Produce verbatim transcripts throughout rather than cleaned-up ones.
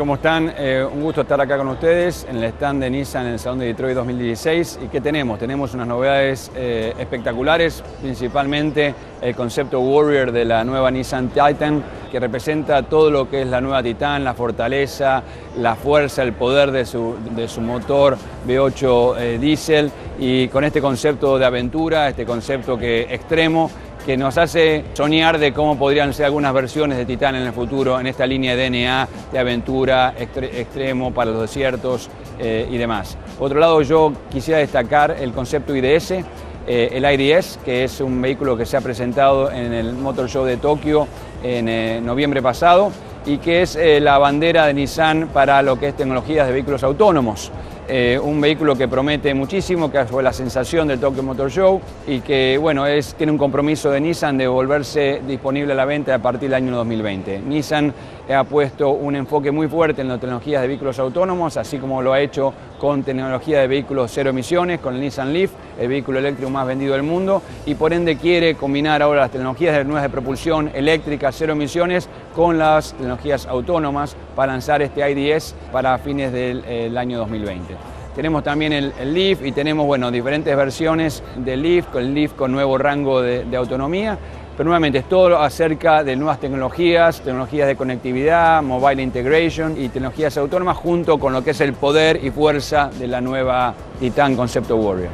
¿Cómo están? Eh, un gusto estar acá con ustedes en el stand de Nissan en el Salón de Detroit dos mil dieciséis. ¿Y qué tenemos? Tenemos unas novedades eh, espectaculares, principalmente el concepto Warrior de la nueva Nissan Titan, que representa todo lo que es la nueva Titan, la fortaleza, la fuerza, el poder de su, de su motor V ocho eh, diésel, y con este concepto de aventura, este concepto que extremo, que nos hace soñar de cómo podrían ser algunas versiones de Titan en el futuro, en esta línea de D N A de aventura, extre extremo para los desiertos eh, y demás. Por otro lado, yo quisiera destacar el concepto I D S, eh, el I D S, que es un vehículo que se ha presentado en el Motor Show de Tokio en eh, noviembre pasado, y que es eh, la bandera de Nissan para lo que es tecnologías de vehículos autónomos. Eh, un vehículo que promete muchísimo, que fue la sensación del Tokyo Motor Show, y que bueno, es, tiene un compromiso de Nissan de volverse disponible a la venta a partir del año dos mil veinte. Nissan ha puesto un enfoque muy fuerte en las tecnologías de vehículos autónomos, así como lo ha hecho con tecnología de vehículos cero emisiones, con el Nissan Leaf, el vehículo eléctrico más vendido del mundo, y por ende quiere combinar ahora las tecnologías nuevas de propulsión eléctrica, cero emisiones, con las tecnologías autónomas para lanzar este I D S para fines del el año dos mil veinte. Tenemos también el, el Leaf, y tenemos bueno, diferentes versiones del Leaf, con el Leaf con nuevo rango de, de autonomía. Pero nuevamente es todo acerca de nuevas tecnologías, tecnologías de conectividad, mobile integration y tecnologías autónomas, junto con lo que es el poder y fuerza de la nueva Titan Concepto Warrior.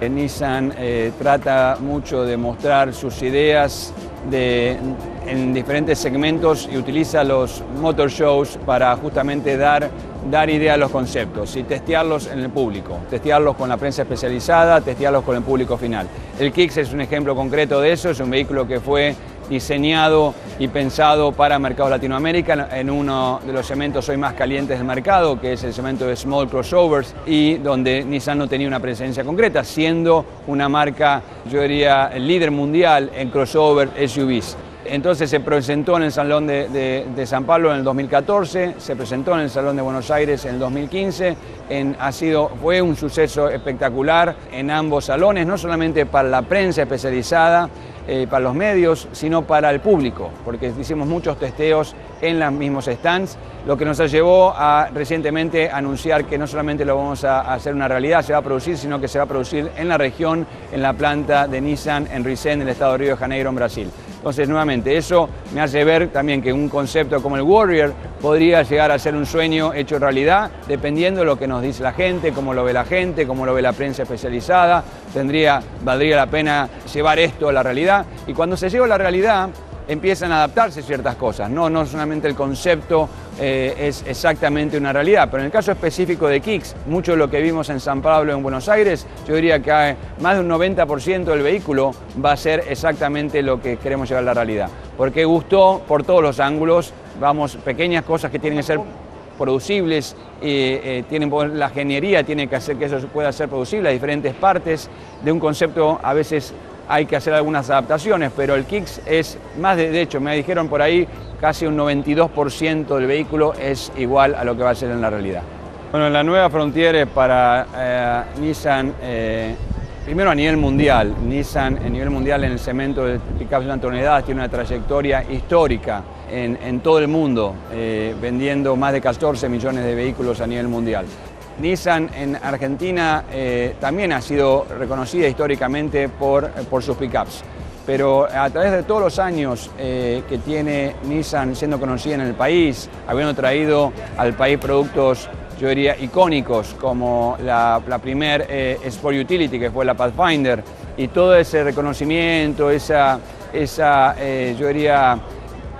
El Nissan eh, trata mucho de mostrar sus ideas de, en diferentes segmentos, y utiliza los motor shows para justamente dar dar idea a los conceptos y testearlos en el público, testearlos con la prensa especializada, testearlos con el público final. El Kicks es un ejemplo concreto de eso, es un vehículo que fue diseñado y pensado para mercados Latinoamérica en uno de los segmentos hoy más calientes del mercado, que es el segmento de small crossovers, y donde Nissan no tenía una presencia concreta, siendo una marca, yo diría, el líder mundial en crossover S U Vs. Entonces se presentó en el Salón de, de, de San Pablo en el dos mil catorce, se presentó en el Salón de Buenos Aires en el dos mil quince, en, ha sido, fue un suceso espectacular en ambos salones, no solamente para la prensa especializada, eh, para los medios, sino para el público, porque hicimos muchos testeos en los mismos stands, lo que nos llevó a recientemente anunciar que no solamente lo vamos a hacer una realidad, se va a producir, sino que se va a producir en la región, en la planta de Nissan, en Resende, en el estado de Río de Janeiro, en Brasil. Entonces, nuevamente, eso me hace ver también que un concepto como el Warrior podría llegar a ser un sueño hecho realidad, dependiendo de lo que nos dice la gente, cómo lo ve la gente, cómo lo ve la prensa especializada. Tendría, valdría la pena llevar esto a la realidad. Y cuando se lleva a la realidad, empiezan a adaptarse ciertas cosas. No, no solamente el concepto eh, es exactamente una realidad, pero en el caso específico de Kicks, mucho de lo que vimos en San Pablo, en Buenos Aires, yo diría que más de un noventa por ciento del vehículo va a ser exactamente lo que queremos llevar a la realidad. Porque gustó por todos los ángulos, vamos, pequeñas cosas que tienen que ser producibles, eh, eh, tienen, la ingeniería tiene que hacer que eso pueda ser producible a diferentes partes de un concepto. A veces hay que hacer algunas adaptaciones, pero el Kicks es más de, de hecho, me dijeron por ahí, casi un noventa y dos por ciento del vehículo es igual a lo que va a ser en la realidad. Bueno, la nueva Frontier es para eh, Nissan, eh, primero a nivel mundial. Nissan a nivel mundial en el segmento de pickups de toneladas tiene una trayectoria histórica en, en todo el mundo, eh, vendiendo más de catorce millones de vehículos a nivel mundial. Nissan en Argentina eh, también ha sido reconocida históricamente por, por sus pickups, pero a través de todos los años eh, que tiene Nissan siendo conocida en el país, habiendo traído al país productos, yo diría, icónicos, como la, la primer eh, Sport Utility, que fue la Pathfinder, y todo ese reconocimiento, esa, esa eh, yo diría,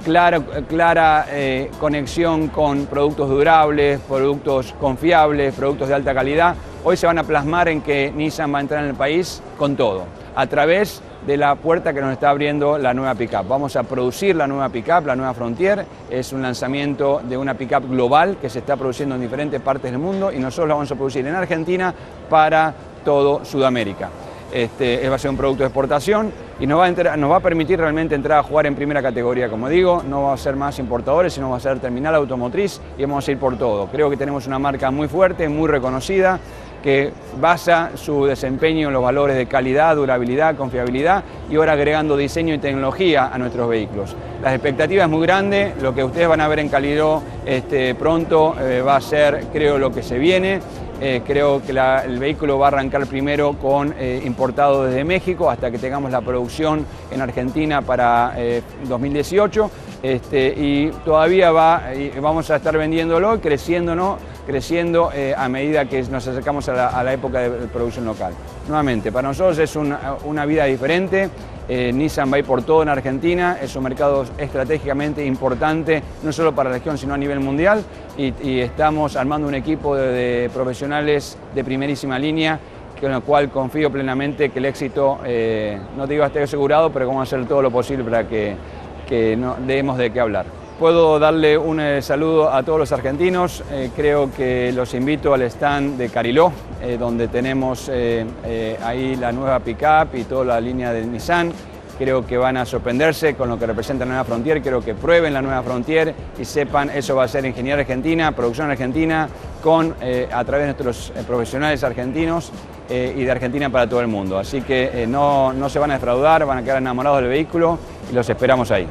Clara, clara eh, conexión con productos durables, productos confiables, productos de alta calidad, hoy se van a plasmar en que Nissan va a entrar en el país con todo, a través de la puerta que nos está abriendo la nueva pickup. Vamos a producir la nueva pickup, la nueva Frontier, es un lanzamiento de una pickup global que se está produciendo en diferentes partes del mundo, y nosotros la vamos a producir en Argentina para todo Sudamérica. Este, va a ser un producto de exportación y nos va, a entrar, nos va a permitir realmente entrar a jugar en primera categoría, como digo. No va a ser más importadores, sino va a ser terminal automotriz, y vamos a ir por todo. Creo que tenemos una marca muy fuerte, muy reconocida, que basa su desempeño en los valores de calidad, durabilidad, confiabilidad y ahora agregando diseño y tecnología a nuestros vehículos. Las expectativas es muy grande, lo que ustedes van a ver en Calidó este, pronto eh, va a ser, creo, lo que se viene. Eh, creo que la, el vehículo va a arrancar primero con eh, importado desde México hasta que tengamos la producción en Argentina para eh, dos mil dieciocho este, y todavía va, y vamos a estar vendiéndolo y creciéndonos, creciendo eh, a medida que nos acercamos a la, a la época de producción local. Nuevamente, para nosotros es una, una vida diferente. Eh, Nissan va a ir por todo en Argentina, es un mercado estratégicamente importante, no solo para la región, sino a nivel mundial, y, y estamos armando un equipo de, de profesionales de primerísima línea, con lo cual confío plenamente que el éxito, eh, no te digo hasta asegurado, pero vamos a hacer todo lo posible para que, que no demos de qué hablar. Puedo darle un eh, saludo a todos los argentinos, eh, creo que los invito al stand de Cariló, eh, donde tenemos eh, eh, ahí la nueva pick-up y toda la línea de Nissan. Creo que van a sorprenderse con lo que representa la nueva Frontier, creo que prueben la nueva Frontier y sepan, eso va a ser ingeniería argentina, producción argentina, con, eh, a través de nuestros eh, profesionales argentinos eh, y de Argentina para todo el mundo. Así que eh, no, no se van a defraudar, van a quedar enamorados del vehículo y los esperamos ahí.